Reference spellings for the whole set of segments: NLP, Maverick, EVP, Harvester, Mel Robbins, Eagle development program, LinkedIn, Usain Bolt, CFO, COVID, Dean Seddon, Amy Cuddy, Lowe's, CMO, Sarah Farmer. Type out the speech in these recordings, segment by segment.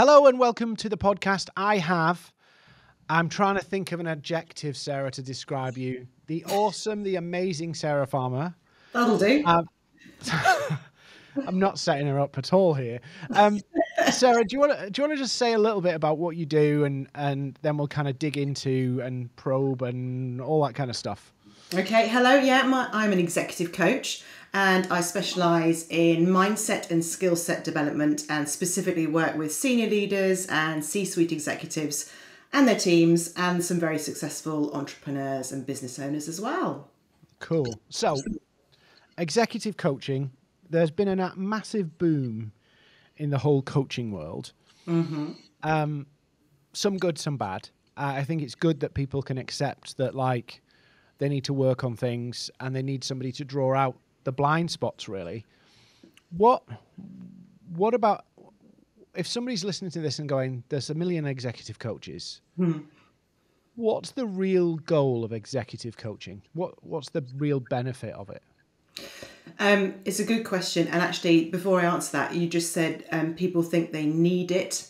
Hello and welcome to the podcast. I'm trying to think of an adjective, Sarah, to describe you. The awesome, the amazing Sarah Farmer. That'll do. I'm not setting her up at all here. Sarah, do you want to just say a little bit about what you do, and then we'll kind of dig into and probe and all that kind of stuff. Okay. Hello. Yeah, I'm an executive coach. And I specialise in mindset and skill set development, and specifically work with senior leaders and C-suite executives and their teams, and some very successful entrepreneurs and business owners as well. Cool. So executive coaching, there's been a massive boom in the whole coaching world. Mm-hmm. Some good, some bad. I think it's good that people can accept that, like, they need to work on things and they need somebody to draw out the blind spots, really. What about if somebody's listening to this and going, there's a million executive coaches? Hmm. What's the real goal of executive coaching? What's the real benefit of it? It's a good question. And actually, before I answer that, you just said people think they need it.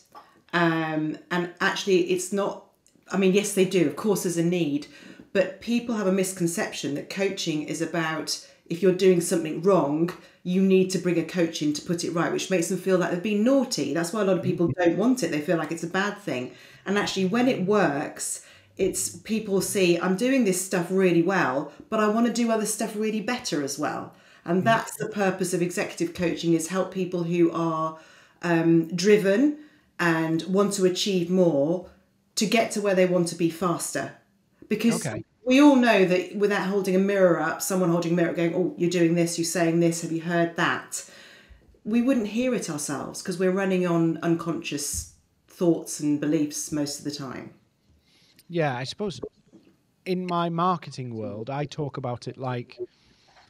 And actually, it's not. I mean, yes, they do. Of course, there's a need. But people have a misconception that coaching is about, if you're doing something wrong, you need to bring a coach in to put it right, which makes them feel like they've been naughty. That's why a lot of people don't want it. They feel like it's a bad thing. And actually, when it works, it's people see, I'm doing this stuff really well, but I want to do other stuff really better as well. And that's the purpose of executive coaching, is help people who are driven and want to achieve more to get to where they want to be faster. Because we all know that without holding a mirror up, someone holding a mirror up going, oh, you're doing this, you're saying this, have you heard that? We wouldn't hear it ourselves because we're running on unconscious thoughts and beliefs most of the time. Yeah, I suppose in my marketing world, I talk about it like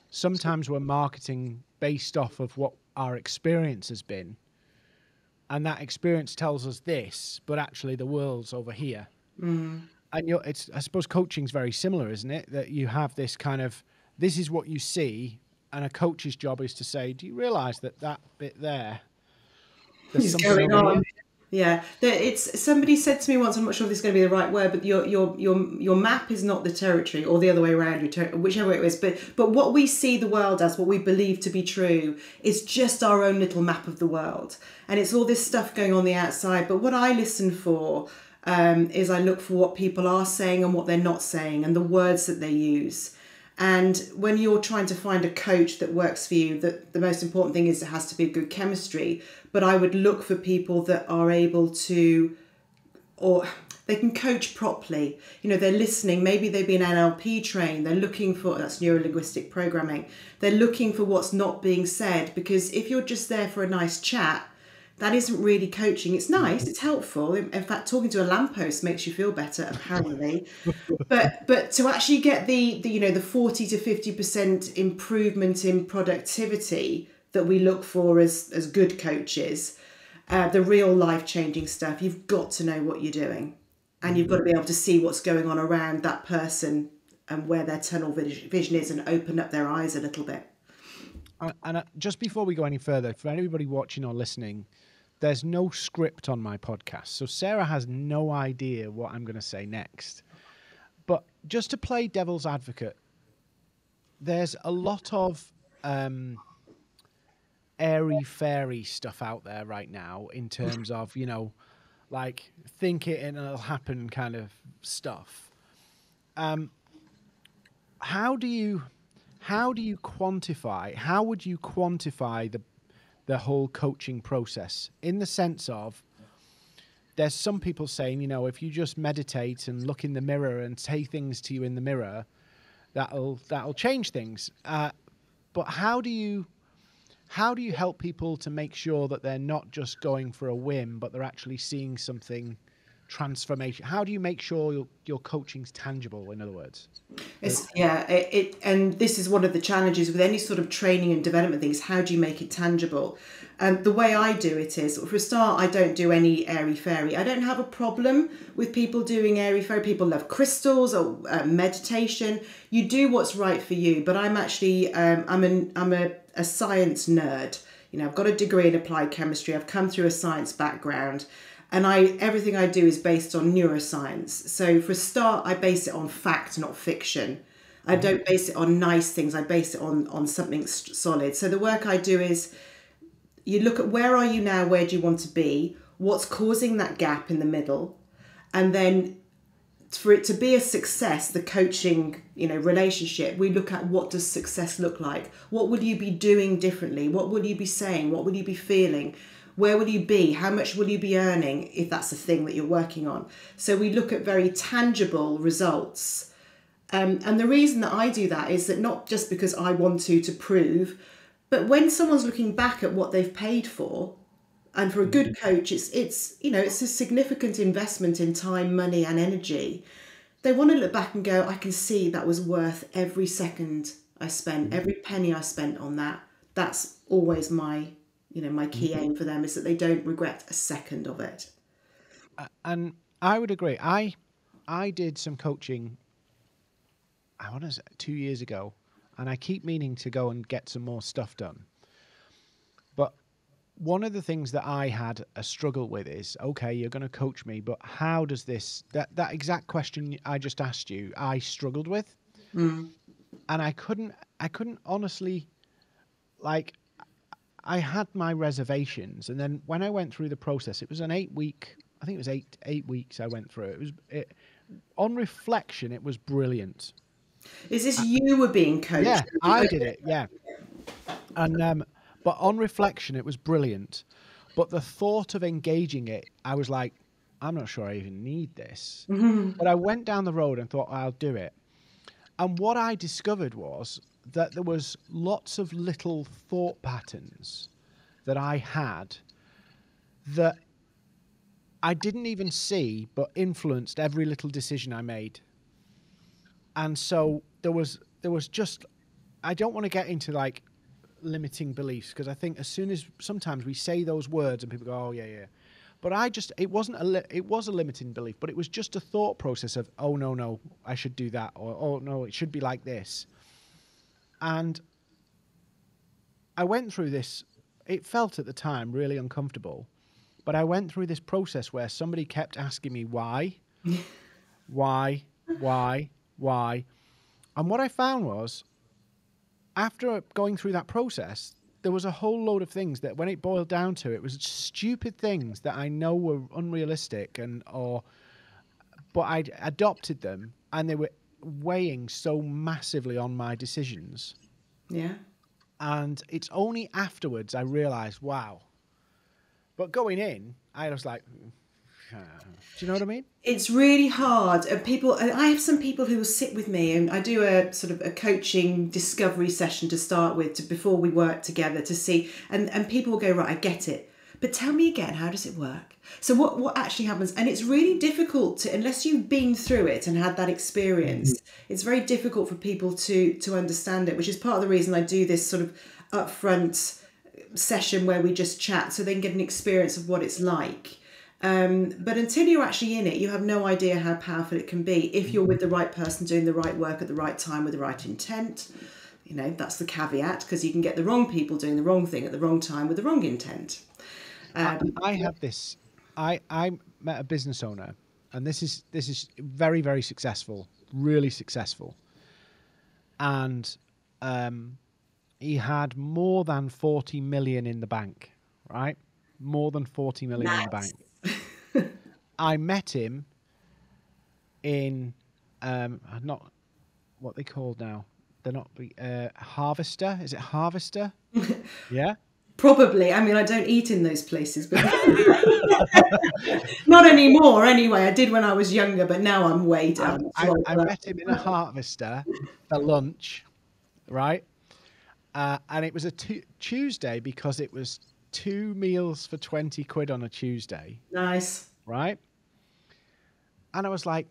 sometimes we're marketing based off of what our experience has been. And that experience tells us this, but actually the world's over here. Mm. And I suppose coaching's very similar, isn't it? That you have this kind of, this is what you see, and a coach's job is to say, do you realise that bit there? There's something going on. Yeah, it's. Somebody said to me once, I'm not sure if this is going to be the right word, but your map is not the territory, or the other way around, whichever it is. But what we see the world as, what we believe to be true, is just our own little map of the world, and it's all this stuff going on the outside. But what I listen for. Is I look for what people are saying and what they're not saying, and the words that they use. And when you're trying to find a coach that works for you, the most important thing is it has to be good chemistry. But I would look for people that are able to, or they can coach properly. You know, they're listening. Maybe they've been NLP trained. They're looking for, that's neuro-linguistic programming. They're looking for what's not being said, because if you're just there for a nice chat, that isn't really coaching. It's nice, it's helpful. In fact, talking to a lamppost makes you feel better, apparently. But to actually get the 40 to 50% improvement in productivity that we look for as good coaches, the real life-changing stuff, you've got to know what you're doing. And you've got to be able to see what's going on around that person and where their tunnel vision is, and open up their eyes a little bit. And just before we go any further, for anybody watching or listening, there's no script on my podcast, so Sarah has no idea what I'm going to say next. But just to play devil's advocate, there's a lot of airy-fairy stuff out there right now in terms of, you know, like, think it and it'll happen kind of stuff. How would you quantify the whole coaching process, in the sense of, there's some people saying, you know, if you just meditate and look in the mirror and say things to you in the mirror, that'll change things. But how do you help people to make sure that they're not just going for a whim, but they're actually seeing something transformation? How do you make sure your coaching's tangible, in other words? And this is one of the challenges with any sort of training and development things. How do you make it tangible? The way I do it is, for a start, I don't do any airy-fairy. I don't have a problem with people doing airy-fairy. People love crystals or meditation. You do what's right for you, but I'm actually, I'm a science nerd. You know, I've got a degree in applied chemistry. I've come through a science background, and everything I do is based on neuroscience. So for a start, I base it on fact, not fiction. I don't base it on nice things. I base it on something solid. So the work I do is you look at where are you now, where do you want to be, what's causing that gap in the middle, and then for it to be a success, the coaching, you know, relationship, we look at what does success look like? What will you be doing differently? What will you be saying? What will you be feeling? Where will you be? How much will you be earning if that's a thing that you're working on? So we look at very tangible results. And the reason that I do that is that not just because I want to prove, but when someone's looking back at what they've paid for, and for a good coach, it's you know, it's a significant investment in time, money and energy. They want to look back and go, I can see that was worth every second I spent, every penny I spent on that. That's always my, you know, my key aim for them, is that they don't regret a second of it. And I would agree. I did some coaching, I want to say 2 years ago, and I keep meaning to go and get some more stuff done. One of the things that I had a struggle with is, okay, you're going to coach me, but how does this, that exact question I just asked you, I struggled with. And I couldn't honestly, like, I had my reservations. And then when I went through the process, it was an 8 week, I think it was eight weeks I went through. It was, on reflection, it was brilliant. Is this you were being coached? Yeah, I did it. Yeah. And, but on reflection, it was brilliant. But the thought of engaging it, I was like, I'm not sure I even need this. But I went down the road and thought, I'll do it. And what I discovered was that there was lots of little thought patterns that I had that I didn't even see, but influenced every little decision I made. And so there was just, I don't want to get into like, limiting beliefs, because I think as soon as sometimes we say those words and people go, oh yeah, but I just, it was a limiting belief, but it was just a thought process of, oh no, I should do that, or oh no, it should be like this. And I went through this, it felt at the time really uncomfortable, but I went through this process where somebody kept asking me why, and what I found was, after going through that process, there was a whole load of things that when it boiled down to, it was stupid things that I know were unrealistic but I'd adopted them and they were weighing so massively on my decisions. Yeah. And it's only afterwards I realized, wow. But going in, I was like, do you know what I mean? It's really hard. I have some people who will sit with me, and I do a sort of a coaching discovery session to start with, before we work together, to see, and people will go, right, I get it, but tell me again, how does it work? So what actually happens? And it's really difficult to, unless you've been through it and had that experience, it's very difficult for people to understand it, which is part of the reason I do this sort of upfront session where we just chat, so they can get an experience of what it's like. But until you're actually in it, you have no idea how powerful it can be if you're with the right person doing the right work at the right time with the right intent. You know, that's the caveat, because you can get the wrong people doing the wrong thing at the wrong time with the wrong intent. I have this. I met a business owner, and this is very, very successful, really successful. And he had more than 40 million in the bank, right? More than 40 million in the bank. I met him in not what they called now. They're not Harvester. Is it Harvester? Yeah. Probably. I mean, I don't eat in those places, but not anymore. Anyway, I did when I was younger, but now I'm way down. I met him in a Harvester for lunch, right? And it was a Tuesday, because it was 2 meals for 20 quid on a Tuesday. Nice. Right? And I was like,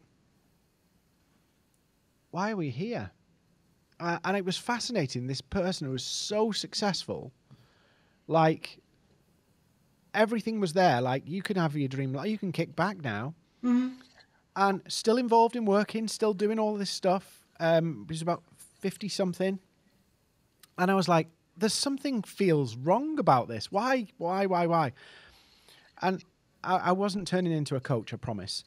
why are we here? And it was fascinating. This person who was so successful, like everything was there. Like, you can have your dream, like you can kick back now. And still involved in working, still doing all this stuff. It was about 50 something. And I was like, there's something feels wrong about this. Why? And I wasn't turning into a coach, I promise.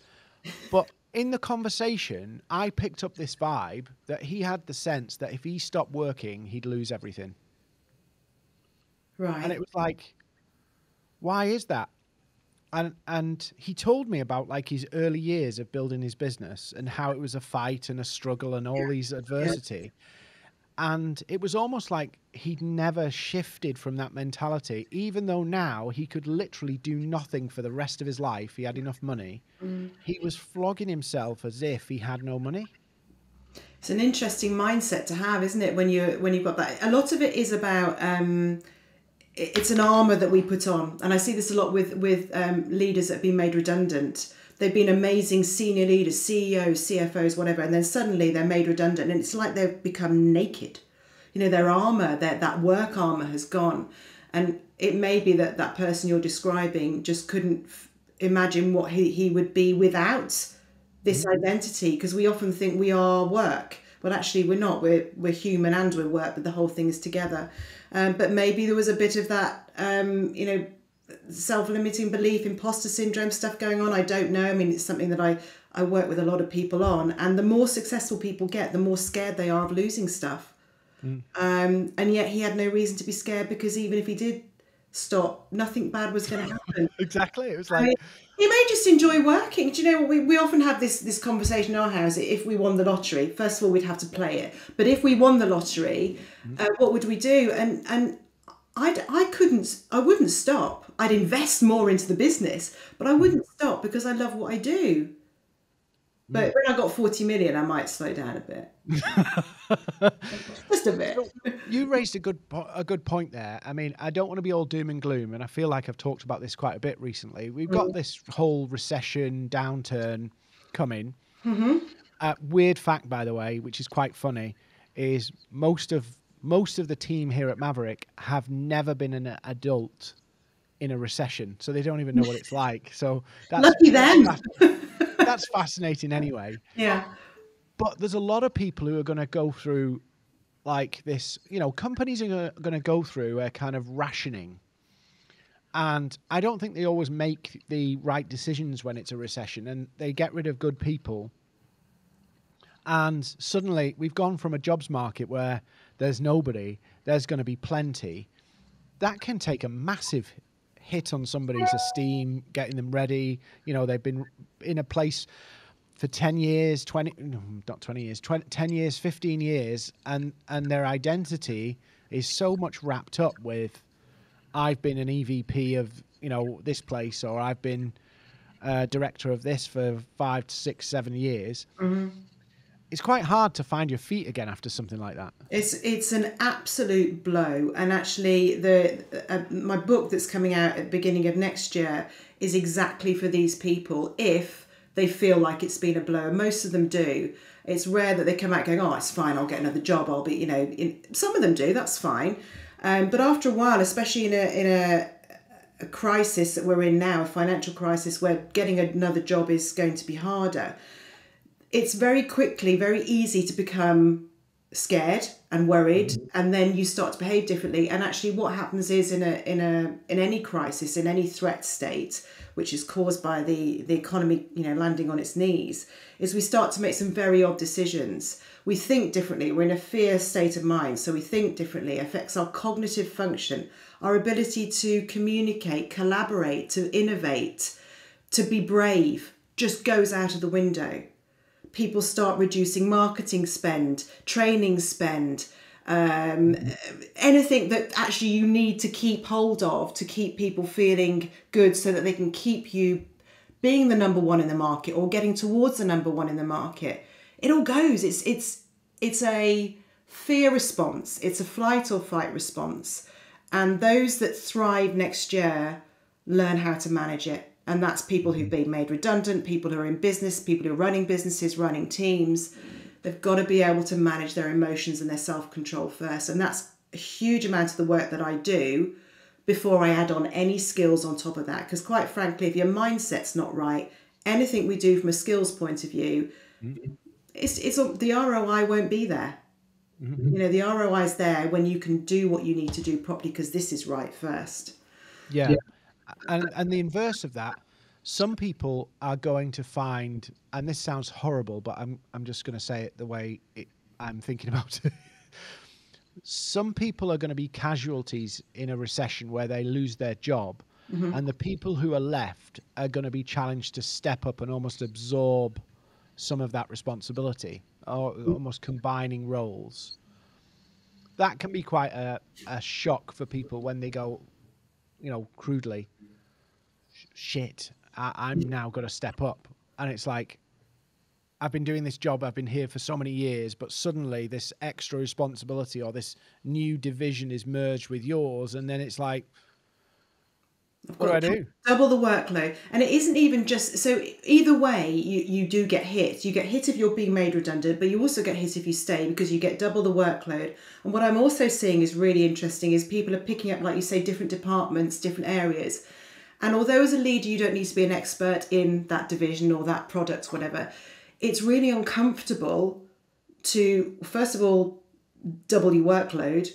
But in the conversation, I picked up this vibe that he had the sense that if he stopped working, he'd lose everything. Right. And it was like, why is that? And he told me about like his early years of building his business and how it was a fight and a struggle and all these adversity. Yeah. And it was almost like he'd never shifted from that mentality, even though now he could literally do nothing for the rest of his life. He had enough money. Mm. He was flogging himself as if he had no money. It's an interesting mindset to have, isn't it? When you've got that, a lot of it is about, it's an armour that we put on. And I see this a lot with leaders that have been made redundant. They've been amazing senior leaders, CEOs, CFOs, whatever, and then suddenly they're made redundant and it's like they've become naked. You know, their armour, that work armour has gone. And it may be that that person you're describing just couldn't imagine what he would be without this identity, because we often think we are work. Well, actually, we're not. We're human and we work, but the whole thing is together. But maybe there was a bit of that, you know, self-limiting belief, imposter syndrome stuff going on. I don't know. I mean, it's something that I work with a lot of people on. And the more successful people get, the more scared they are of losing stuff. Mm. And yet he had no reason to be scared, because even if he did stop, nothing bad was going to happen. Exactly. It was like... I mean, you may just enjoy working. Do you know what? We often have this conversation in our house. If we won the lottery, first of all, we'd have to play it. But if we won the lottery, what would we do? And I wouldn't stop. I'd invest more into the business, but I wouldn't stop because I love what I do. But when I got 40 million, I might slow down a bit. Just a bit. You raised a good point there. I mean, I don't want to be all doom and gloom, and I feel like I've talked about this quite a bit recently. We've got this whole recession downturn coming. Mm-hmm. Weird fact, by the way, which is quite funny, is most of the team here at Maverick have never been an adult in a recession, so they don't even know what it's like. So that's lucky them. That's fascinating anyway. Yeah. But there's a lot of people who are going to go through like this, you know, companies are going to go through a kind of rationing. And I don't think they always make the right decisions when it's a recession, and they get rid of good people. And suddenly we've gone from a jobs market where there's nobody, there's going to be plenty. That can take a massive hit on somebody's esteem, getting them ready. You know, they've been in a place for 10 years, 20, not 20 years, 20, 10 years, 15 years. And their identity is so much wrapped up with, I've been an EVP of, you know, this place, or I've been a director of this for 5 to 6, 7 years. Mm-hmm. It's quite hard to find your feet again after something like that. It's an absolute blow. And actually, my book that's coming out at the beginning of next year is exactly for these people, if they feel like it's been a blow. Most of them do. It's rare that they come out going, oh, it's fine, I'll get another job, I'll be, you know, some of them do, that's fine. But after a while, especially in a crisis that we're in now, a financial crisis where getting another job is going to be harder, it's very quickly, very easy to become scared and worried, and then you start to behave differently. And actually what happens is in any crisis, in any threat state, which is caused by the economy, you know, landing on its knees, is we start to make some very odd decisions. We think differently. We're in a fear state of mind, so we think differently. It affects our cognitive function, our ability to communicate, collaborate, to innovate, to be brave, just goes out of the window. People start reducing marketing spend, training spend, anything that actually you need to keep hold of to keep people feeling good, so that they can keep you being the number one in the market or getting towards the number one in the market. It all goes. It's a fear response. It's a flight or fight response. And those that thrive next year learn how to manage it. And that's people who've been made redundant, people who are in business, people who are running businesses, running teams. They've got to be able to manage their emotions and their self-control first. And that's a huge amount of the work that I do before I add on any skills on top of that. Because quite frankly, if your mindset's not right, anything we do from a skills point of view, it's the ROI won't be there. Mm-hmm. You know, the ROI is there when you can do what you need to do properly because this is right first. Yeah. Yeah. And the inverse of that, some people are going to find, and this sounds horrible, but I'm just going to say it the way I'm thinking about it. Some people are going to be casualties in a recession where they lose their job. Mm-hmm. And the people who are left are going to be challenged to step up and almost absorb some of that responsibility, or almost combining roles. That can be quite a shock for people when they go, you know, crudely, shit, I'm now got to step up. And it's like, I've been doing this job, I've been here for so many years, but suddenly this extra responsibility or this new division is merged with yours. And then it's like, what do I do? Double the workload. And it isn't even just, so either way, you do get hit. You get hit if you're being made redundant, but you also get hit if you stay because you get double the workload. And what I'm also seeing is really interesting is people are picking up, like you say, different departments, different areas. And although as a leader, you don't need to be an expert in that division or that product, whatever, it's really uncomfortable to, first of all, double your workload,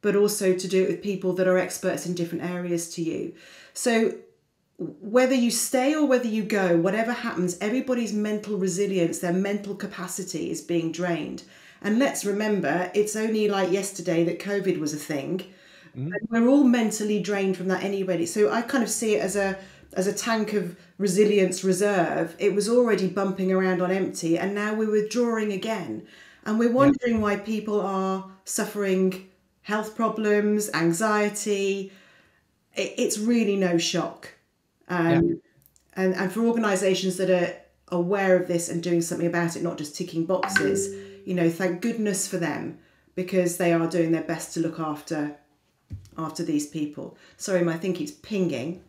but also to do it with people that are experts in different areas to you. So whether you stay or whether you go, whatever happens, everybody's mental resilience, their mental capacity is being drained. And let's remember, it's only like yesterday that COVID was a thing. Mm-hmm. And we're all mentally drained from that anyway. So I kind of see it as a tank of resilience reserve. It was already bumping around on empty and now we're withdrawing again. And we're wondering why people are suffering health problems, anxiety. It's really no shock. And for organisations that are aware of this and doing something about it, not just ticking boxes, you know, thank goodness for them because they are doing their best to look after these people. Sorry, my thing keeps pinging.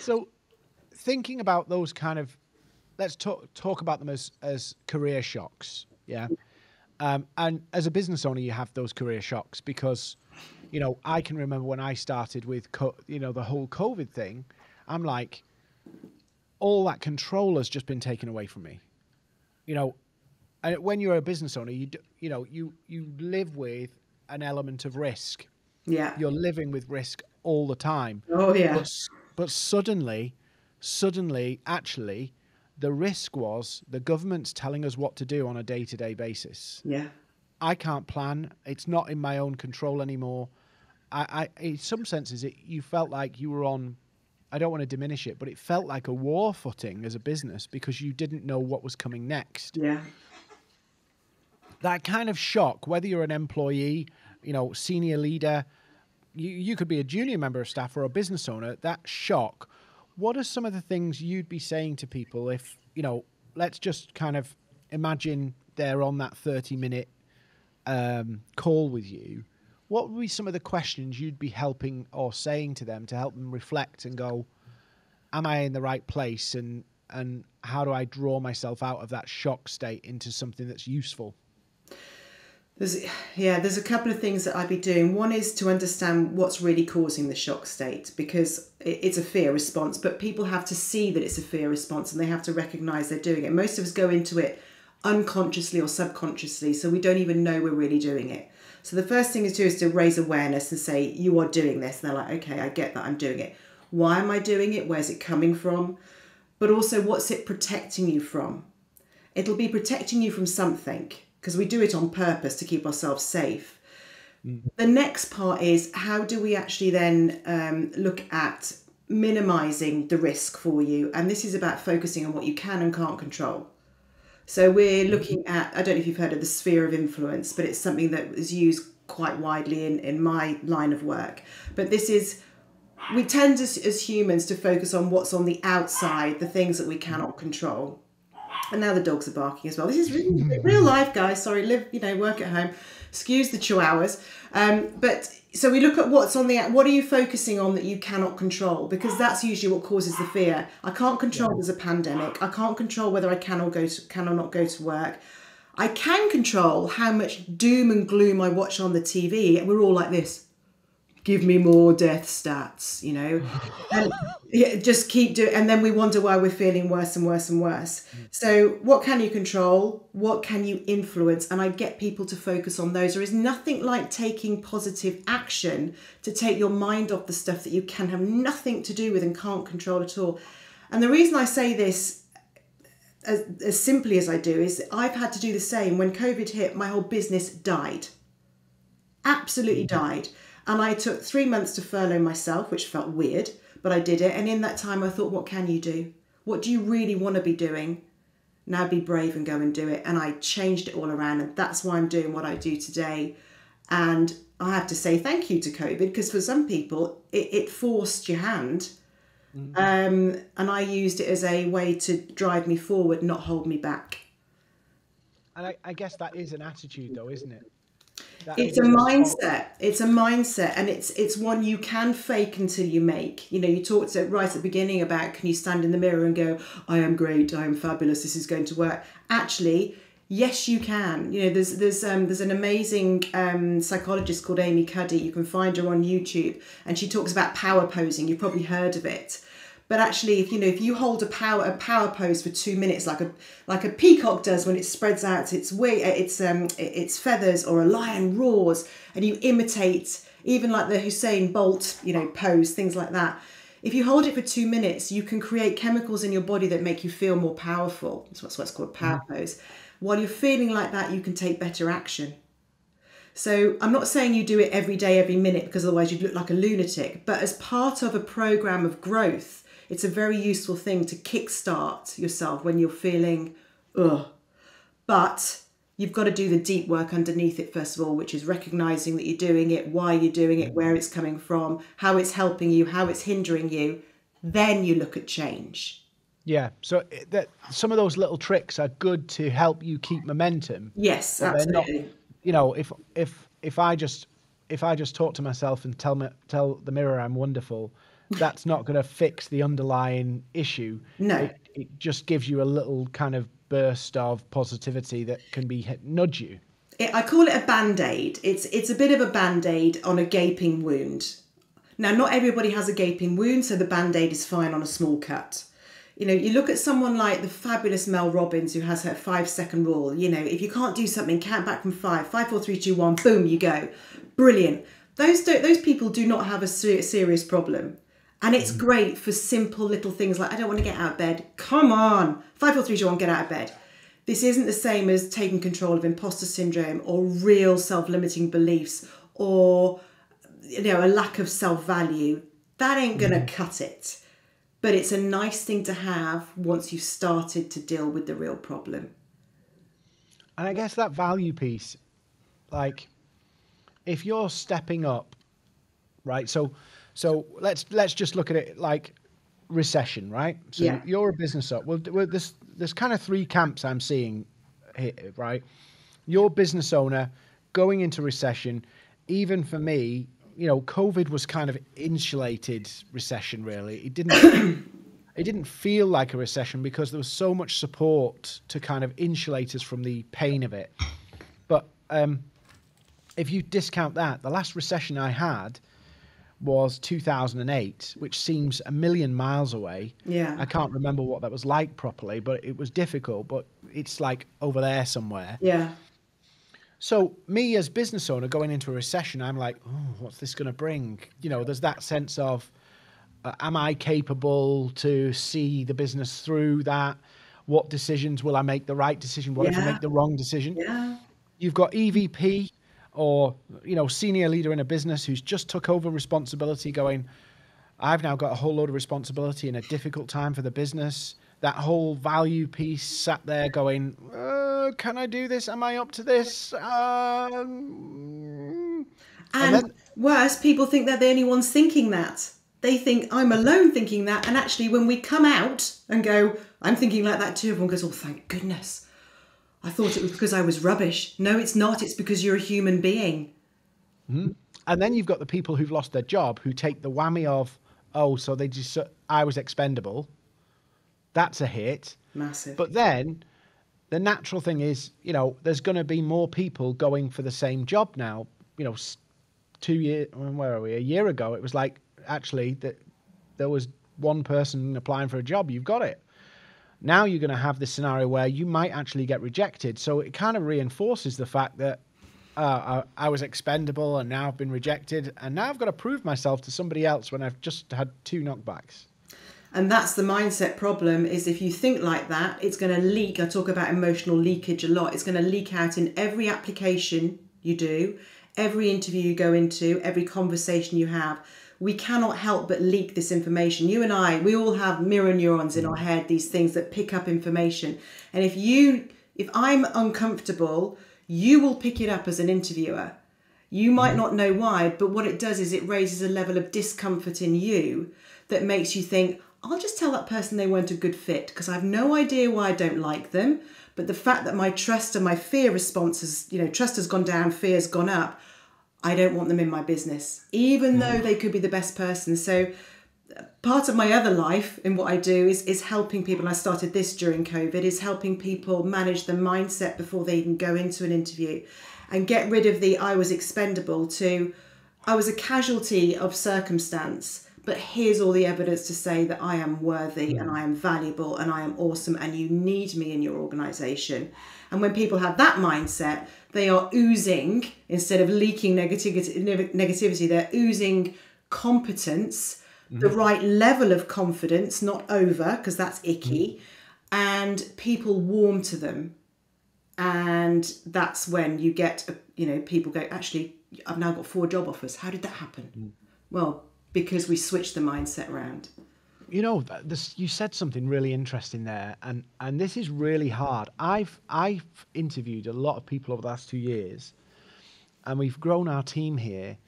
So thinking about those kind of, let's talk about them as career shocks. Yeah. And as a business owner, you have those career shocks because, you know, I can remember when I started with, you know, the whole COVID thing, I'm like, all that control has just been taken away from me. You know, and when you're a business owner, you live with an element of risk. Yeah. You're living with risk all the time. Oh, yeah. But suddenly, actually, the risk was the government's telling us what to do on a day-to-day basis. Yeah. I can't plan. It's not in my own control anymore. I in some senses, you felt like you were on, I don't want to diminish it, but it felt like a war footing as a business because you didn't know what was coming next. Yeah. That kind of shock, whether you're an employee, you know, senior leader, you could be a junior member of staff or a business owner, that shock. What are some of the things you'd be saying to people if, you know, let's just kind of imagine they're on that 30-minute call with you. What would be some of the questions you'd be helping or saying to them to help them reflect and go, am I in the right place? And how do I draw myself out of that shock state into something that's useful? There's a couple of things that I'd be doing. One is to understand what's really causing the shock state because it's a fear response, but people have to see that it's a fear response and they have to recognize they're doing it. Most of us go into it unconsciously or subconsciously, so we don't even know we're really doing it. So the first thing to do is to raise awareness and say, you are doing this. And they're like, okay, I get that I'm doing it. Why am I doing it? Where's it coming from? But also, what's it protecting you from? It'll be protecting you from something, because we do it on purpose to keep ourselves safe. Mm-hmm. The next part is, how do we actually then look at minimizing the risk for you? And this is about focusing on what you can and can't control. So we're looking at, I don't know if you've heard of the sphere of influence, but it's something that is used quite widely in my line of work. But this is, we tend as humans to focus on what's on the outside, the things that we cannot control. And now the dogs are barking as well. This is real life, guys. Sorry, live, you know, work at home. Excuse the chihuahuas. But so we look at what's on the, what are you focusing on that you cannot control? Because that's usually what causes the fear. I can't control there's a pandemic. I can't control whether I can or not go to work. I can control how much doom and gloom I watch on the TV. And we're all like this. give me more death stats, you know, and yeah, just keep doing. And then we wonder why we're feeling worse and worse and worse. So what can you control? What can you influence? And I get people to focus on those. There is nothing like taking positive action to take your mind off the stuff that you can have nothing to do with and can't control at all. And the reason I say this as simply as I do is I've had to do the same. When COVID hit, my whole business died, absolutely died. And I took 3 months to furlough myself, which felt weird, but I did it. And in that time, I thought, what can you do? What do you really want to be doing? Now be brave and go and do it. And I changed it all around. And that's why I'm doing what I do today. And I have to say thank you to COVID, because for some people, it forced your hand. Mm-hmm. And I used it as a way to drive me forward, not hold me back. And I guess that is an attitude, though, isn't it? It's a mindset. It's a mindset, and it's one you can fake until you make. You know, you talked right at the beginning about, can you stand in the mirror and go, I am great, I am fabulous, this is going to work. Actually, yes, you can. You know, there's an amazing psychologist called Amy Cuddy. You can find her on YouTube, and she talks about power posing. You've probably heard of it. But actually, if you know, if you hold a power pose for 2 minutes, like a peacock does when it spreads out its feathers, or a lion roars, and you imitate even like the Usain Bolt, you know, pose, things like that. If you hold it for 2 minutes, you can create chemicals in your body that make you feel more powerful. That's what's called power pose. While you're feeling like that, you can take better action. So I'm not saying you do it every day, every minute, because otherwise you'd look like a lunatic. But as part of a program of growth, it's a very useful thing to kickstart yourself when you're feeling, ugh. But you've got to do the deep work underneath it, first of all, which is recognizing that you're doing it, why you're doing it, where it's coming from, how it's helping you, how it's hindering you. Then you look at change. Yeah. So some of those little tricks are good to help you keep momentum. Yes, absolutely. Not, you know, if I just talk to myself and tell the mirror I'm wonderful, that's not going to fix the underlying issue. No, it just gives you a little kind of burst of positivity that can nudge you. I call it a band-aid. It's a bit of a band-aid on a gaping wound. Now, not everybody has a gaping wound, so the band-aid is fine on a small cut. You know, you look at someone like the fabulous Mel Robbins, who has her 5-second rule. You know, if you can't do something, count back from 5, 5, 4, 3, 2, 1, boom, you go. Brilliant. Those people do not have a serious problem. And it's great for simple little things like, I don't want to get out of bed. Come on. 5, 4, 3, 2, 1, get out of bed. This isn't the same as taking control of imposter syndrome or real self-limiting beliefs or, you know, a lack of self-value. That ain't going to cut it. But it's a nice thing to have once you've started to deal with the real problem. And I guess that value piece, like if you're stepping up, right? So let's just look at it like recession, right? So yeah. You're a business up. Well, there's kind of three camps I'm seeing here, right? You're a business owner going into recession. Even for me, you know, COVID was kind of insulated recession, really. It didn't feel like a recession because there was so much support to kind of insulate us from the pain of it. But if you discount that, the last recession I had was 2008, which seems a million miles away. Yeah. I can't remember what that was like properly, but it was difficult, but it's like over there somewhere. Yeah. So me as business owner going into a recession, I'm like, oh, what's this going to bring? You know, there's that sense of, am I capable to see the business through that? What decisions will I make? The right decision? What if I make the wrong decision? Yeah. You've got EVP, or, you know, senior leader in a business who's just took over responsibility going, I've now got a whole load of responsibility in a difficult time for the business. That whole value piece sat there going, can I do this? Am I up to this? And worse, people think they're the only ones thinking that. They think I'm alone thinking that. And actually, when we come out and go, I'm thinking like that too, everyone goes, oh, thank goodness. I thought it was because I was rubbish. No, it's not. It's because you're a human being. Mm-hmm. And then you've got the people who've lost their job who take the whammy of, oh, so they just, I was expendable. That's a hit. Massive. But then the natural thing is, you know, there's going to be more people going for the same job now, you know, a year ago, it was like, actually, that there was one person applying for a job, you've got it. Now you're going to have this scenario where you might actually get rejected. So it kind of reinforces the fact that I was expendable and now I've been rejected. And now I've got to prove myself to somebody else when I've just had two knockbacks. And that's the mindset problem, is if you think like that, it's going to leak. I talk about emotional leakage a lot. It's going to leak out in every application you do, every interview you go into, every conversation you have. We cannot help but leak this information. You and I, we all have mirror neurons in our head, these things that pick up information. And if I'm uncomfortable, you will pick it up as an interviewer. You might not know why, but what it does is it raises a level of discomfort in you that makes you think, I'll just tell that person they weren't a good fit because I have no idea why I don't like them. But the fact that my trust and my fear response is, you know, trust has gone down, fear's gone up. I don't want them in my business, even though they could be the best person. So part of my other life in what I do is helping people. And I started this during COVID, is helping people manage the mindset before they even go into an interview and get rid of the I was expendable to I was a casualty of circumstance. But here's all the evidence to say that I am worthy and I am valuable and I am awesome and you need me in your organization. And when people have that mindset, they are oozing, instead of leaking negativity, they're oozing competence, the right level of confidence, not over, because that's icky, and people warm to them. And that's when you get, you know, people go, actually, I've now got 4 job offers. How did that happen? Well, because we switched the mindset around. You know, you said something really interesting there, and this is really hard. I've interviewed a lot of people over the last 2 years, and we've grown our team here.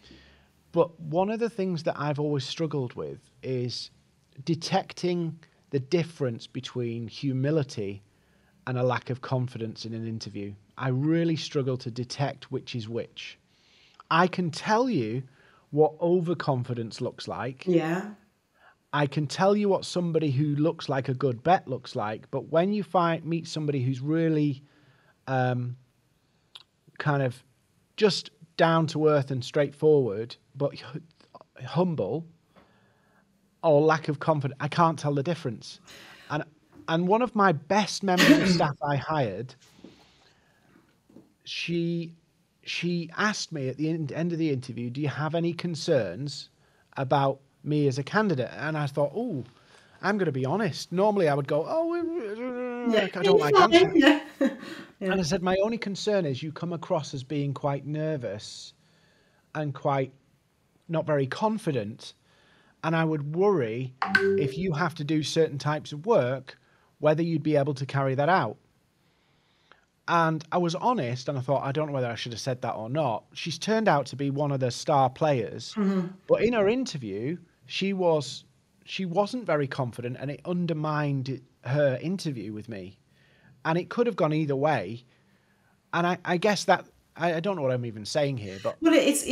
But one of the things that I've always struggled with is detecting the difference between humility and a lack of confidence in an interview. I really struggle to detect which is which. I can tell you what overconfidence looks like. Yeah. I can tell you what somebody who looks like a good bet looks like, but when you meet somebody who's really kind of just down to earth and straightforward, but humble or lack of confidence, I can't tell the difference. And one of my best members of staff I hired, she asked me at the end of the interview, do you have any concerns about me as a candidate? And I thought, oh, I'm going to be honest. Normally I would go, oh, yeah, I don't like answers. Yeah. And I said, my only concern is you come across as being quite nervous and quite not very confident. And I would worry if you have to do certain types of work, whether you'd be able to carry that out. And I was honest, and I thought, I don't know whether I should have said that or not. She's turned out to be one of the star players. But in her interview, she wasn't very confident, and it undermined her interview with me. And it could have gone either way. And I guess that, I don't know what I'm even saying here. But well, it's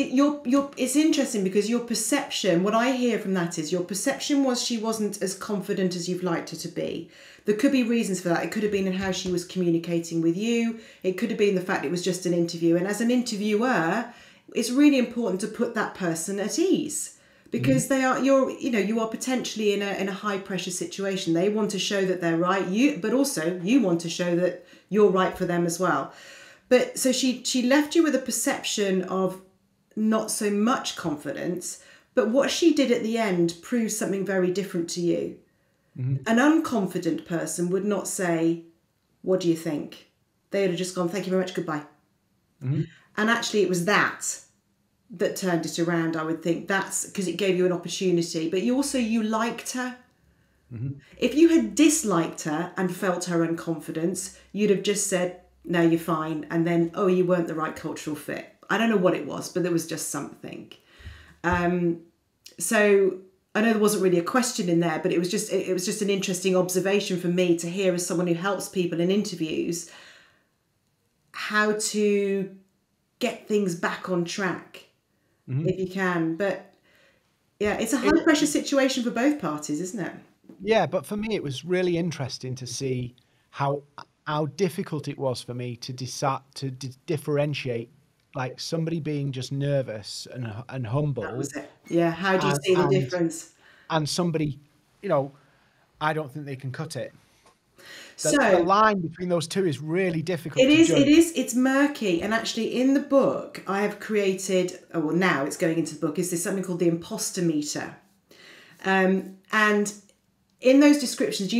interesting because your perception, what I hear from that is your perception was she wasn't as confident as you've liked her to be. There could be reasons for that. It could have been in how she was communicating with you. It could have been the fact it was just an interview. And as an interviewer, it's really important to put that person at ease because you are potentially in a high pressure situation. They want to show that they're right, but also you want to show that you're right for them as well. But so she left you with a perception of not so much confidence, but what she did at the end proves something very different to you. An unconfident person would not say, what do you think? They would have just gone, thank you very much, goodbye. And actually it was that turned it around, I would think. That's because it gave you an opportunity, but you liked her. If you had disliked her and felt her unconfidence, you'd have just said, no, you're fine. And then, oh, you weren't the right cultural fit. I don't know what it was, but there was just something. So I know there wasn't really a question in there, but it was just an interesting observation for me to hear as someone who helps people in interviews, how to get things back on track if you can. But yeah, it's a high pressure situation for both parties, isn't it? Yeah, but for me, it was really interesting to see how difficult it was for me to differentiate like somebody being just nervous and humble. That was it. Yeah. How do you see the difference? And somebody, you know, I don't think they can cut it. So the line between those two is really difficult. It is. It is. It's murky. And actually, in the book, I have created. Oh, well, now it's going into the book. Is this something called the imposter meter? And in those descriptions,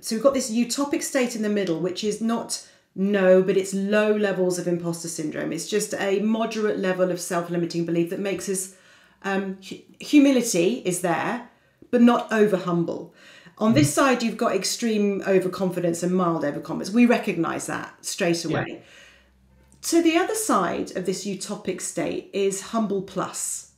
so we've got this utopic state in the middle, which is not no, but it's low levels of imposter syndrome. It's just a moderate level of self-limiting belief that makes us humility is there, but not over humble. On this side, you've got extreme overconfidence and mild overconfidence. We recognise that straight away. Yeah. To the other side of this utopic state is humble plus.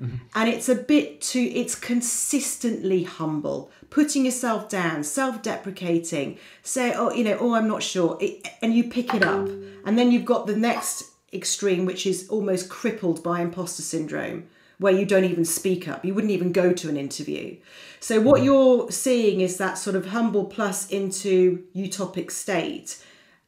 Mm-hmm. And it's a bit too, it's consistently humble, putting yourself down, self-deprecating, say, oh, you know, oh, I'm not sure. And you pick it up. And then you've got the next extreme, which is almost crippled by imposter syndrome, where you don't even speak up. You wouldn't even go to an interview. So what you're seeing is that sort of humble plus into utopic state.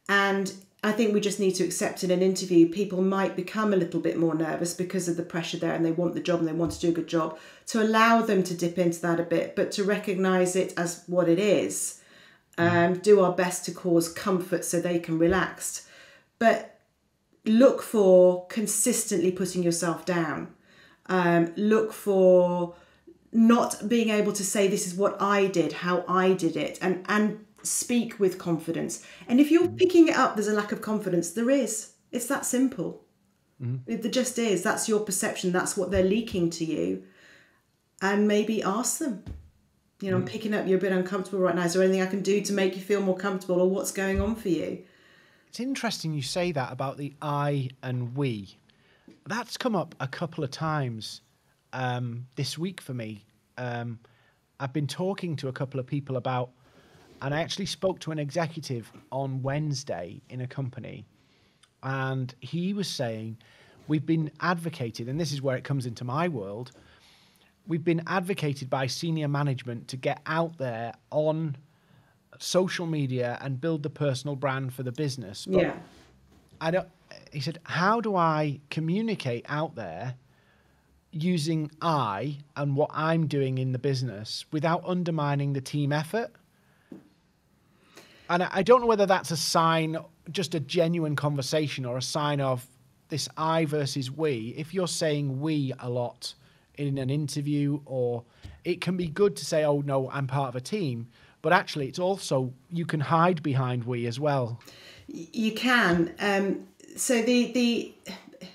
And I think we just need to accept in an interview, people might become a little bit more nervous because of the pressure there and they want the job and they want to do a good job, to allow them to dip into that a bit, but to recognize it as what it is. Do our best to cause comfort so they can relax. But look for consistently putting yourself down. Look for not being able to say this is what I did, how I did it, and speak with confidence. And if you're picking it up, there's a lack of confidence. There is. It's that simple. It just is. That's your perception. That's what they're leaking to you. And maybe ask them, you know, I'm picking up you're a bit uncomfortable right now. Is there anything I can do to make you feel more comfortable, or what's going on for you? It's interesting you say that about the I and we. That's come up a couple of times this week for me. I've been talking to a couple of people about, and I actually spoke to an executive on Wednesday in a company, and he was saying, we've been advocated, and this is where it comes into my world, we've been advocated by senior management to get out there on social media and build the personal brand for the business. But yeah. He said, how do I communicate out there using I and what I'm doing in the business without undermining the team effort? And I don't know whether that's a sign, just a genuine conversation, or a sign of this I versus we. If you're saying we a lot in an interview, or it can be good to say, oh, no, I'm part of a team. But actually, it's also you can hide behind we as well. You can. So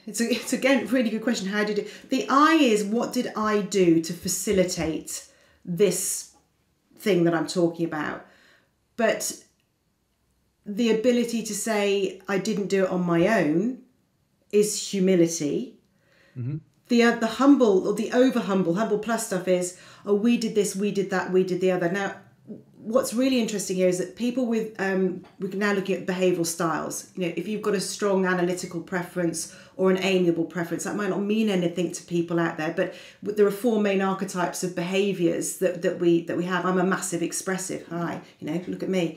it's again, really good question. How did it, the I is what did I do to facilitate this thing that I'm talking about? But the ability to say I didn't do it on my own is humility. Mm-hmm. The humble, or the over humble, humble plus stuff is, oh, we did this, we did that, we did the other. Now, what's really interesting here is that people with, we're now looking at behavioural styles. You know, if you've got a strong analytical preference or an amiable preference, that might not mean anything to people out there, but there are four main archetypes of behaviours that we have. I'm a massive expressive, hi, you know, look at me.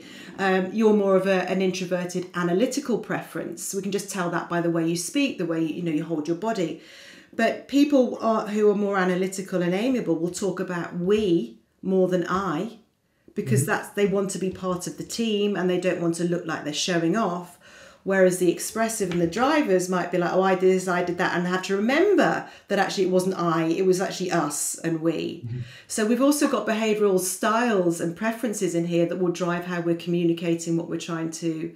You're more of an introverted analytical preference. We can just tell that by the way you speak, the way, you know, you hold your body. But people who are more analytical and amiable will talk about we more than I, because that's, they want to be part of the team and they don't want to look like they're showing off. Whereas the expressive and the drivers might be like, oh, I did this, I did that, and have to remember that actually it wasn't I, it was actually us and we. Mm-hmm. So we've also got behavioural styles and preferences in here that will drive how we're communicating what we're trying to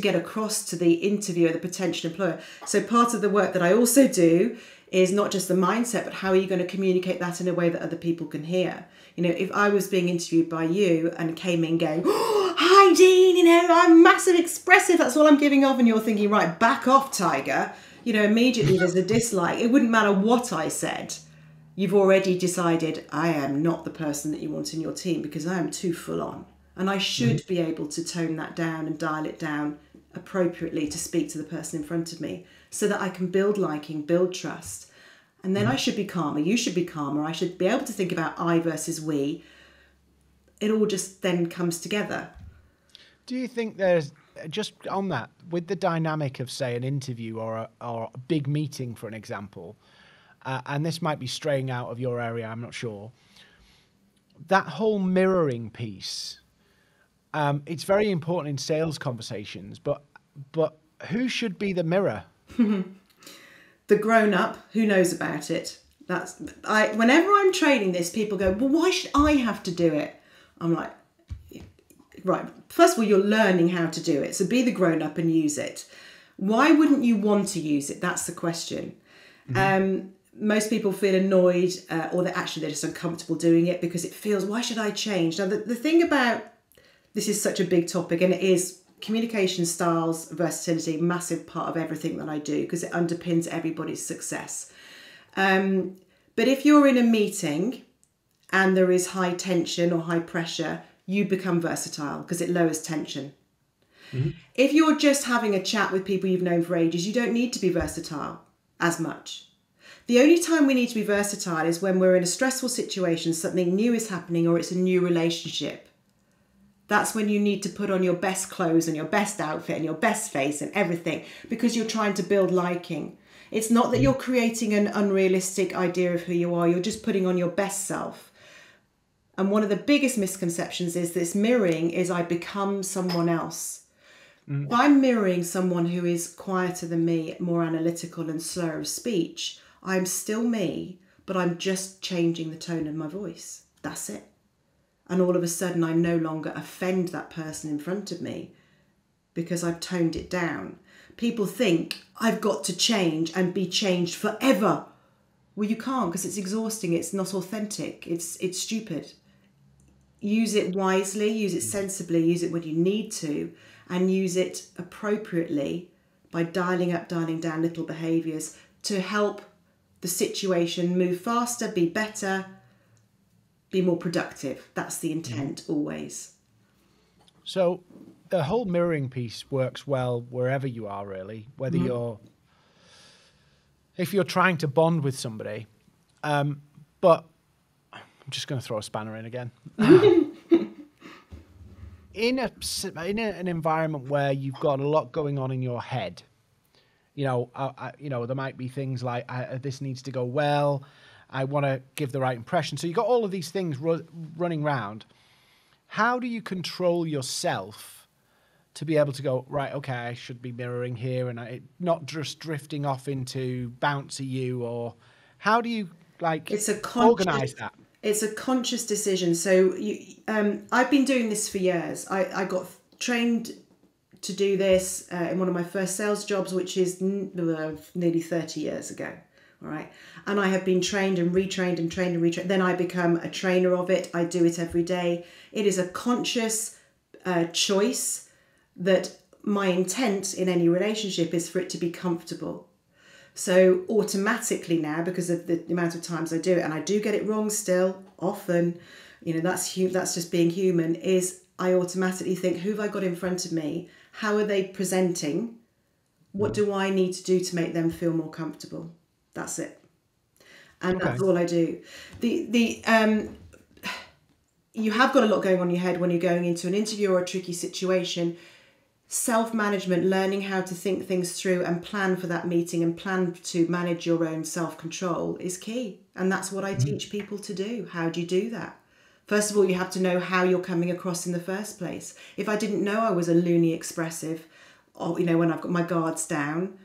get across to the interviewer, the potential employer. So part of the work that I also do is not just the mindset, but how are you going to communicate that in a way that other people can hear? You know, if I was being interviewed by you and came in going, oh, hi, Dean, you know, I'm massive expressive, that's all I'm giving off. And you're thinking, right, back off, tiger. You know, immediately there's a dislike. It wouldn't matter what I said. You've already decided I am not the person that you want in your team because I am too full on. And I should be able to tone that down and dial it down appropriately to speak to the person in front of me, so that I can build liking, build trust. And then I should be calmer, you should be calmer, I should be able to think about I versus we. It all just then comes together. Do you think there's just on that, with the dynamic of, say, an interview or a big meeting, for an example, and this might be straying out of your area, I'm not sure, that whole mirroring piece, it's very important in sales conversations, but who should be the mirror? The grown-up who knows about it. That's, whenever I'm training this, people go, well, why should I have to do it? I'm like, right, first of all, you're learning how to do it. So be the grown-up and use it. Why wouldn't you want to use it? That's the question. Mm-hmm. Most people feel annoyed or they're just uncomfortable doing it because it feels, why should I change? Now, the thing about this is such a big topic, and it is communication styles, versatility, massive part of everything that I do because it underpins everybody's success. But if you're in a meeting and there is high tension or high pressure, you become versatile because it lowers tension. Mm-hmm. If you're just having a chat with people you've known for ages, you don't need to be versatile as much. The only time we need to be versatile is when we're in a stressful situation, something new is happening, or it's a new relationship. That's when you need to put on your best clothes and your best outfit and your best face and everything, because you're trying to build liking. It's not that you're creating an unrealistic idea of who you are. You're just putting on your best self. And one of the biggest misconceptions is this mirroring is I become someone else. Mm. If I'm mirroring someone who is quieter than me, more analytical and slower of speech, I'm still me, but I'm just changing the tone of my voice. That's it. And all of a sudden, I no longer offend that person in front of me because I've toned it down. People think I've got to change and be changed forever. Well, you can't, because it's exhausting. It's not authentic. It's stupid. Use it wisely, use it sensibly, use it when you need to, and use it appropriately by dialing up, dialing down little behaviours to help the situation move faster, be better, be more productive. That's the intent always. So the whole mirroring piece works well wherever you are, really, whether you're, if you're trying to bond with somebody, but I'm just going to throw a spanner in again. In an environment where you've got a lot going on in your head, you know, there might be things like this needs to go well. I want to give the right impression. So you've got all of these things running around. How do you control yourself to be able to go, right, okay, I should be mirroring here and not just drifting off into bouncy you? Or how do you, like, organize that? It's a conscious decision. So I've been doing this for years. I got trained to do this in one of my first sales jobs, which is nearly 30 years ago. All right. And I have been trained and retrained and trained and retrained. Then I become a trainer of it. I do it every day. It is a conscious choice that my intent in any relationship is for it to be comfortable. So automatically now, because of the amount of times I do it, and I do get it wrong still often, you know, that's just being human, is I automatically think, who have I got in front of me? How are they presenting? What do I need to do to make them feel more comfortable? That's it. And that's all I do. You have got a lot going on in your head when you're going into an interview or a tricky situation. Self-management, learning how to think things through and plan for that meeting and plan to manage your own self-control is key. And that's what I teach people to do. How do you do that? First of all, you have to know how you're coming across in the first place. If I didn't know I was a loony expressive, or, you know, when I've got my guards down,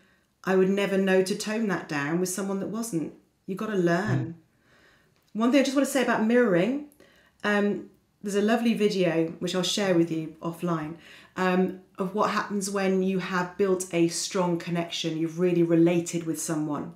I would never know to tone that down with someone that wasn't. You've got to learn. One thing I just want to say about mirroring, there's a lovely video, which I'll share with you offline, of what happens when you have built a strong connection, you've really related with someone.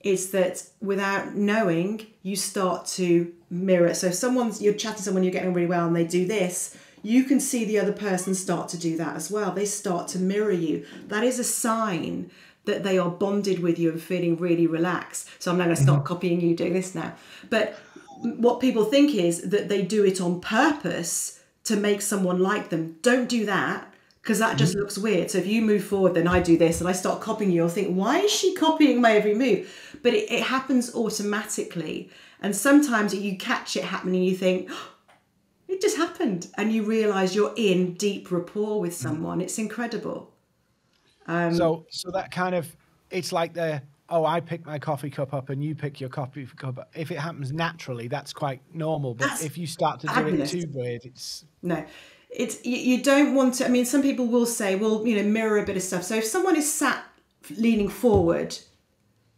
It's that without knowing, you start to mirror. So if you're chatting to someone, you're getting on really well, and they do this, you can see the other person start to do that as well. They start to mirror you. That is a sign that they are bonded with you and feeling really relaxed. So I'm not going to stop copying you doing this now. But what people think is that they do it on purpose to make someone like them. Don't do that, because that just looks weird. So if you move forward, then I do this and I start copying you. I'll think, why is she copying my every move? But it happens automatically. And sometimes you catch it happening and you think, oh, it just happened. happened, and you realize you're in deep rapport with someone. It's incredible. So that kind of, it's like the, oh, I pick my coffee cup up and you pick your coffee cup up. If it happens naturally, that's quite normal. But if you start to do it too weird, it's... No, it's, you don't want to, I mean, some people will say, well, you know, mirror a bit of stuff. So if someone is sat leaning forward,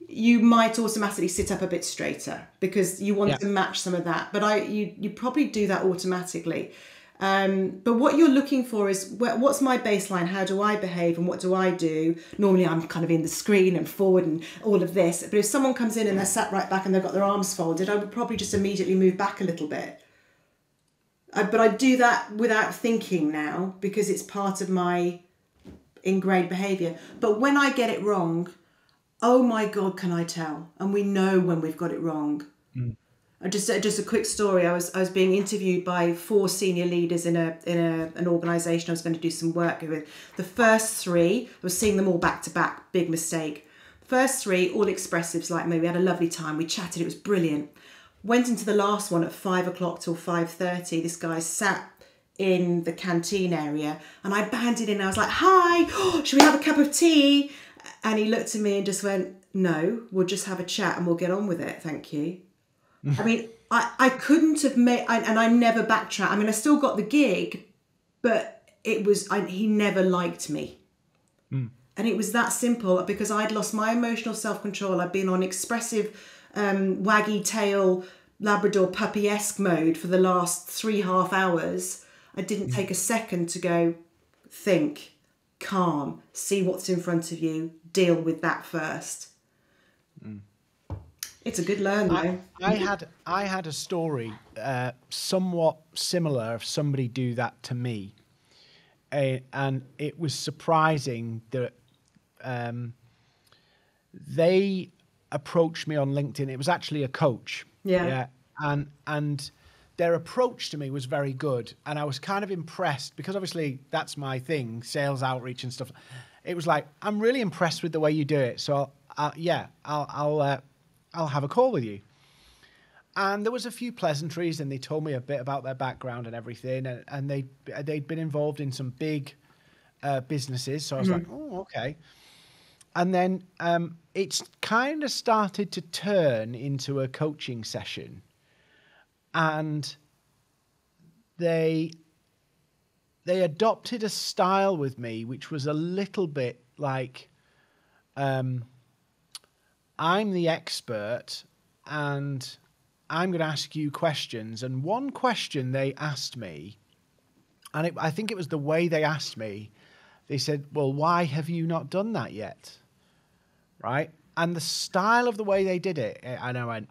you might automatically sit up a bit straighter because you want to match some of that. But you probably do that automatically. But what you're looking for is, what's my baseline? How do I behave and what do I do? Normally I'm kind of in the screen and forward and all of this. But if someone comes in and they're sat right back and they've got their arms folded, I would probably just immediately move back a little bit. But I do that without thinking now because it's part of my ingrained behavior. But when I get it wrong, oh my God, can I tell? And we know when we've got it wrong. Mm. Just a quick story. I was being interviewed by 4 senior leaders in an organisation I was going to do some work with. The first 3, I was seeing them all back to back. Big mistake. First 3, all expressives like me. We had a lovely time. We chatted. It was brilliant. Went into the last one at 5 o'clock till 5:30. This guy sat in the canteen area, and I banded in. I was like, "Hi, oh, should we have a cup of tea?" And he looked at me and just went, "No, we'll just have a chat and we'll get on with it. Thank you." I mean, I couldn't have made, and I never backtracked. I mean, I still got the gig, but it was, he never liked me. Mm. And it was that simple because I'd lost my emotional self-control. I'd been on expressive, waggy tail, Labrador puppy-esque mode for the last 3.5 hours. I didn't take a second to go, think, calm, see what's in front of you, deal with that first. Mm. It's a good learn, though. I had a story somewhat similar of somebody do that to me. And it was surprising that they approached me on LinkedIn. It was actually a coach. Yeah. And their approach to me was very good. And I was kind of impressed because obviously that's my thing, sales outreach and stuff. It was like, I'm really impressed with the way you do it. So I'll have a call with you. And there was a few pleasantries and they told me a bit about their background and everything. And they'd been involved in some big businesses. So I was like, oh, okay. And then it's kind of started to turn into a coaching session. And they adopted a style with me, which was a little bit like... I'm the expert and I'm going to ask you questions. And one question they asked me, and I think it was the way they asked me, they said, well, why have you not done that yet? Right? And the style of the way they did it, and I went,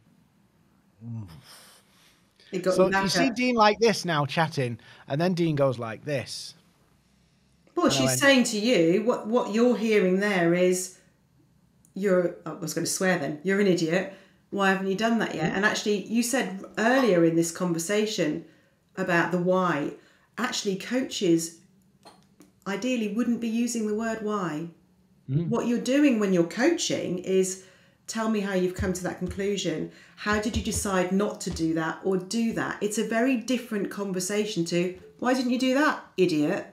so you see Dean like this now chatting, and then Dean goes like this. Well, she's saying to you, what you're hearing there is, I was going to swear then, you're an idiot. Why haven't you done that yet? And actually, you said earlier in this conversation about the why. Actually, coaches ideally wouldn't be using the word why. What you're doing when you're coaching is, tell me how you've come to that conclusion. How did you decide not to do that or do that? It's a very different conversation to, why didn't you do that, idiot?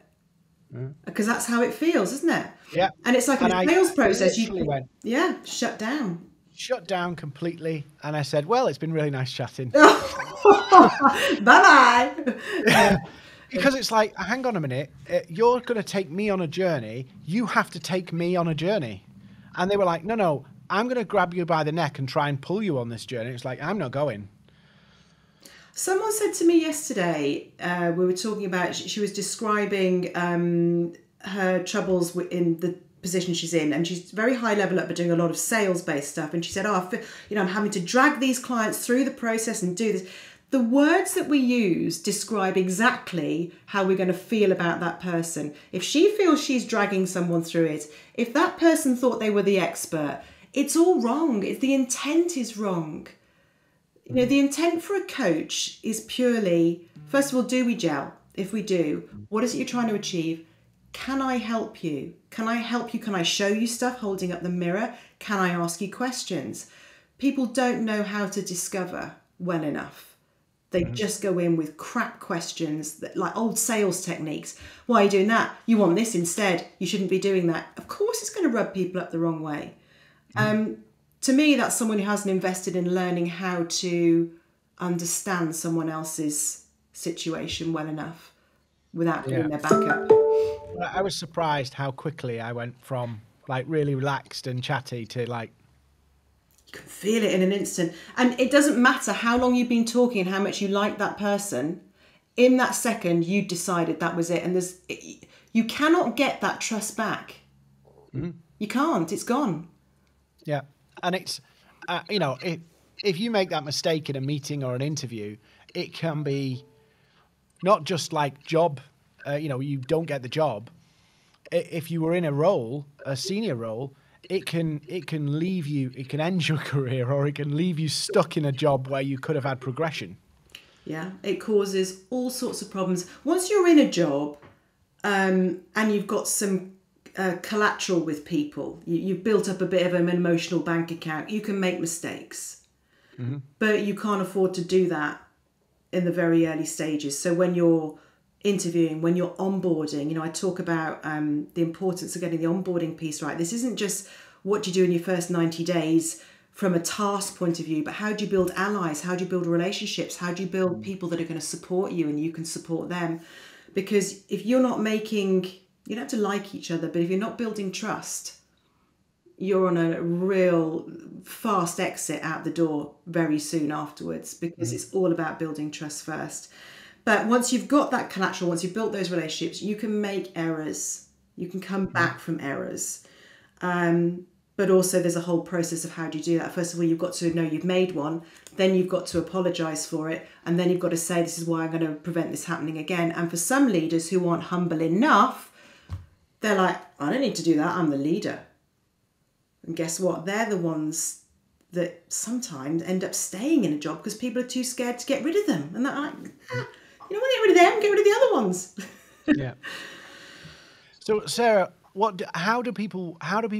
Because that's how it feels, isn't it? Yeah. And it's like a sales process. You went, yeah, shut down. Shut down completely. And I said, well, it's been really nice chatting. Bye-bye. Yeah. Because it's like, hang on a minute. You're going to take me on a journey. You have to take me on a journey. And they were like, no, no, I'm going to grab you by the neck and try and pull you on this journey. It's like, I'm not going. Someone said to me yesterday, we were talking about, she was describing her troubles in the position she's in, and she's very high level up but doing a lot of sales-based stuff, and she said, oh, you know, I'm having to drag these clients through the process and do this. The words that we use describe exactly how we're going to feel about that person. If she feels she's dragging someone through it, if that person thought they were the expert, it's all wrong. The intent is wrong. You know, the intent for a coach is purely, first of all, do we gel? If we do, what is it you're trying to achieve? Can I help you? Can I help you? Can I show you stuff, holding up the mirror? Can I ask you questions? People don't know how to discover well enough. They just go in with crap questions, that, like old sales techniques. Why are you doing that? You want this instead. You shouldn't be doing that. Of course, it's going to rub people up the wrong way. To me, that's someone who hasn't invested in learning how to understand someone else's situation well enough without doing their backup. I was surprised how quickly I went from like really relaxed and chatty to like, can feel it in an instant. And it doesn't matter how long you've been talking and how much you like that person. In that second, you decided that was it. And there's, you cannot get that trust back. You can't, it's gone. Yeah. And it's, you know, if you make that mistake in a meeting or an interview, it can be not just like job, you know, you don't get the job. If you were in a role, a senior role, it can leave you, it can end your career, or it can leave you stuck in a job where you could have had progression. Yeah, it causes all sorts of problems. Once you're in a job and you've got some collateral with people, you've built up a bit of an emotional bank account, you can make mistakes, but you can't afford to do that in the very early stages. So when you're interviewing, when you're onboarding, you know, I talk about the importance of getting the onboarding piece right. This isn't just what you do in your first 90 days from a task point of view, but how do you build allies? How do you build relationships? How do you build people that are going to support you and you can support them? Because if you're not making, you don't have to like each other, but if you're not building trust, you're on a real fast exit out the door very soon afterwards, because it's all about building trust first. But once you've got that collateral, once you've built those relationships, you can make errors. You can come back from errors. But also there's a whole process of how do you do that. First of all, you've got to know you've made one. Then you've got to apologise for it. And then you've got to say, this is why I'm going to prevent this happening again. And for some leaders who aren't humble enough, they're like, I don't need to do that. I'm the leader. And guess what? They're the ones that sometimes end up staying in a job because people are too scared to get rid of them. And they're like, you don't want to get rid of them, get rid of the other ones. Yeah. So Sarah, how do people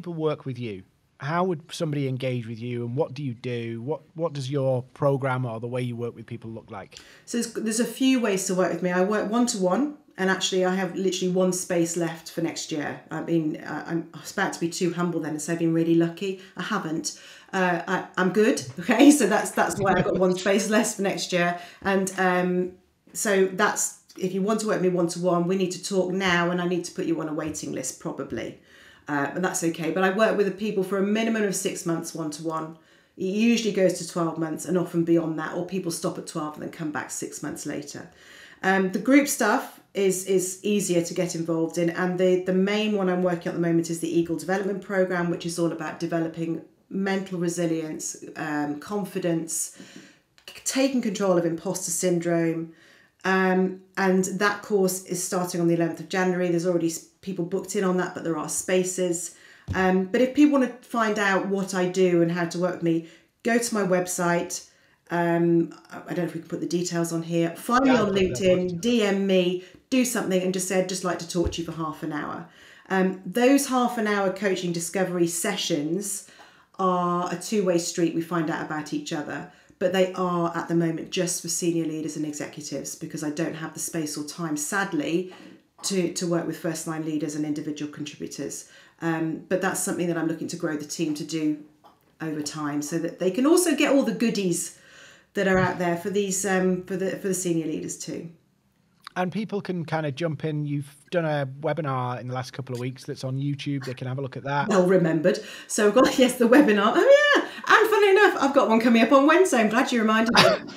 work with you? How would somebody engage with you, and what do you do? What does your program or the way you work with people look like? So there's a few ways to work with me. I work one-to-one, and actually I have literally one space left for next year. I was about to be too humble then and say I've been really lucky. I haven't. I'm good. Okay. So that's why I've got one space left for next year. And so that's, if you want to work with me one-to-one, we need to talk now, and I need to put you on a waiting list probably. And that's okay. But I work with the people for a minimum of 6 months one-to-one. It usually goes to 12 months and often beyond that, or people stop at 12 and then come back 6 months later. The group stuff is easier to get involved in. And the main one I'm working on at the moment is the Eagle development program, which is all about developing mental resilience, confidence, taking control of imposter syndrome. And that course is starting on the 11th of January. There's already people booked in on that, but there are spaces. But if people want to find out what I do and how to work with me, go to my website. I don't know if we can put the details on here. Find me on LinkedIn, DM me, do something, and just say, I'd just like to talk to you for half an hour. Those half an hour coaching discovery sessions are a two-way street. We find out about each other, but they are at the moment just for senior leaders and executives, because I don't have the space or time, sadly, to work with first-line leaders and individual contributors. But that's something that I'm looking to grow the team to do over time, so that they can also get all the goodies that are out there for these for the senior leaders too. And people can kind of jump in. You've done a webinar in the last couple of weeks that's on YouTube. They can have a look at that. Well remembered. So I've got, yes, the webinar. Oh, yeah. And funnily enough, I've got one coming up on Wednesday. I'm glad you reminded me.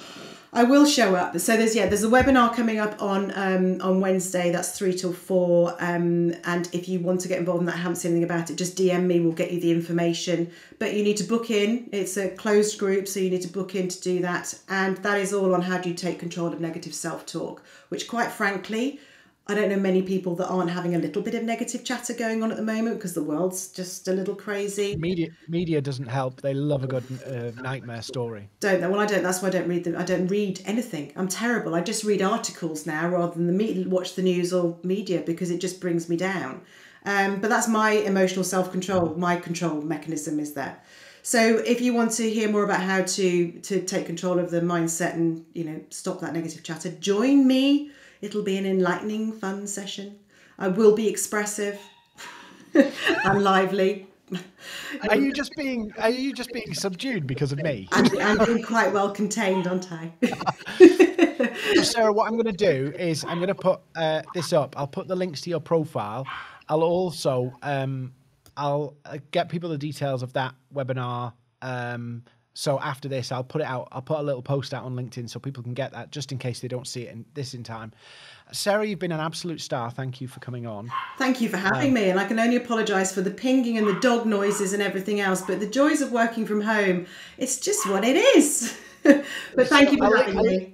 I will show up. So there's a webinar coming up on Wednesday. That's 3 till 4. And if you want to get involved in that, I haven't seen anything about it, just DM me. We'll get you the information. But you need to book in. It's a closed group, so you need to book in to do that. And that is all on how do you take control of negative self-talk, which quite frankly, I don't know many people that aren't having a little bit of negative chatter going on at the moment, because the world's just a little crazy. Media doesn't help. They love a good nightmare story. Don't they? Well, I don't. That's why I don't read them. I don't read anything. I'm terrible. I just read articles now rather than watch the news or media, because it just brings me down. But that's my emotional self-control. My control mechanism is there. So if you want to hear more about how to take control of the mindset and, you know, stop that negative chatter, join me. It'll be an enlightening, fun session. I will be expressive and lively. Are you just being subdued because of me? I'm being quite well contained, aren't I? Sarah, what I'm going to do is I'm going to put this up. I'll put the links to your profile. I'll also I'll get people the details of that webinar. So after this, I'll put it out. I'll put a little post out on LinkedIn so people can get that, just in case they don't see it in time. Sarah, you've been an absolute star. Thank you for coming on. Thank you for having me. And I can only apologise for the pinging and the dog noises and everything else. But the joys of working from home, it's just what it is. But thank you for having me.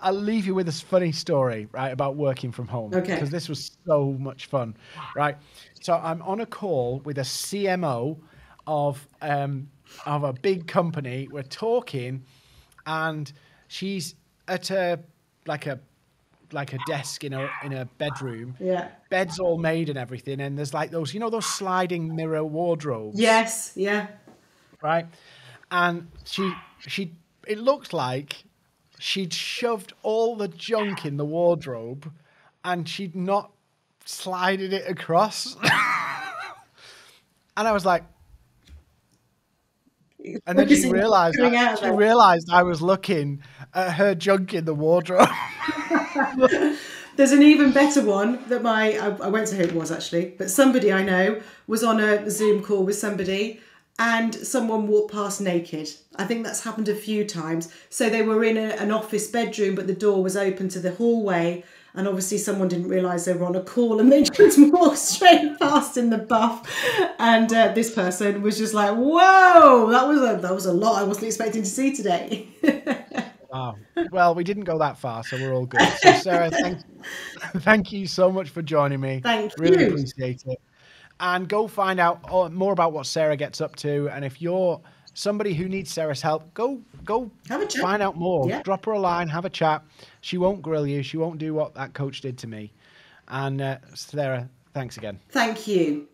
I'll leave you with a funny story, right, about working from home. Okay. Because this was so much fun, right? So I'm on a call with a CMO of a big company. We're talking, and she's at a desk in a bedroom. Yeah. Bed's all made and everything, and there's like those, you know, those sliding mirror wardrobes. Yes. Yeah. Right. And she it looked like she'd shoved all the junk in the wardrobe, and she'd not slided it across. And I was like, and then she realized I was looking at her junk in the wardrobe. There's an even better one that I won't say who it was actually, but somebody I know was on a Zoom call with somebody, and someone walked past naked. I think that's happened a few times. So they were in an office bedroom, but the door was open to the hallway. And obviously someone didn't realise they were on a call, and they just walked straight past in the buff. And this person was just like, whoa, that was a lot I wasn't expecting to see today. Wow. Well, we didn't go that far, so we're all good. So Sarah, thank you so much for joining me. Thank you. Really appreciate it. And go find out more about what Sarah gets up to. And if you're somebody who needs Sarah's help, go find out more. Yeah. Drop her a line, have a chat. She won't grill you. She won't do what that coach did to me. And Sarah, thanks again. Thank you.